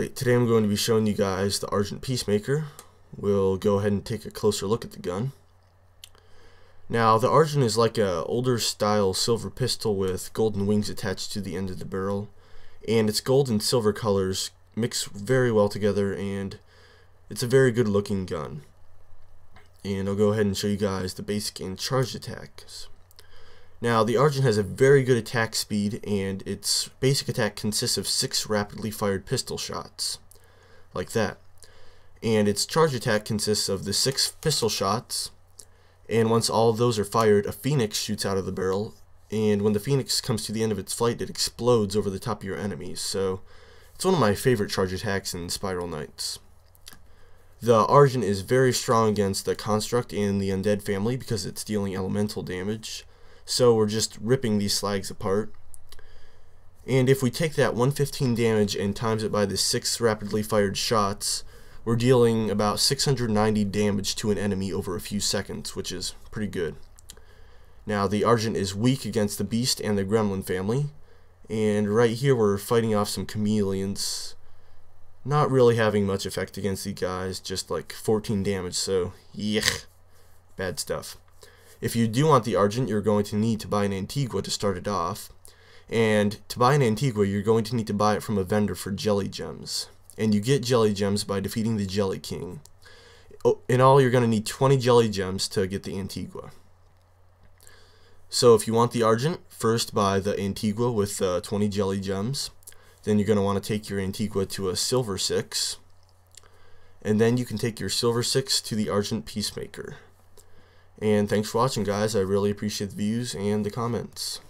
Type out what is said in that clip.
Alright, today I'm going to be showing you guys the Argent Peacemaker. We'll go ahead and take a closer look at the gun. Now, the Argent is like an older style silver pistol with golden wings attached to the end of the barrel. And its gold and silver colors mix very well together, and it's a very good looking gun. And I'll go ahead and show you guys the basic and charged attacks. Now, the Argent has a very good attack speed, and its basic attack consists of 6 rapidly fired pistol shots, like that. And its charge attack consists of the 6 pistol shots, and once all of those are fired, a phoenix shoots out of the barrel, and when the phoenix comes to the end of its flight, it explodes over the top of your enemies, so it's one of my favorite charge attacks in Spiral Knights. The Argent is very strong against the Construct and the Undead family because it's dealing elemental damage. So we're just ripping these slags apart. And if we take that 115 damage and times it by the 6 rapidly fired shots, we're dealing about 690 damage to an enemy over a few seconds, which is pretty good. Now, the Argent is weak against the Beast and the Gremlin family. And right here we're fighting off some chameleons. Not really having much effect against these guys, just like 14 damage, so yuck, bad stuff. If you do want the Argent, you're going to need to buy an Antigua to start it off. And to buy an Antigua, you're going to need to buy it from a vendor for Jelly Gems. And you get Jelly Gems by defeating the Jelly King. In all, you're going to need 20 Jelly Gems to get the Antigua. So if you want the Argent, first buy the Antigua with 20 Jelly Gems. Then you're going to want to take your Antigua to a Silver 6. And then you can take your Silver 6 to the Argent Peacemaker. And thanks for watching, guys. I really appreciate the views and the comments.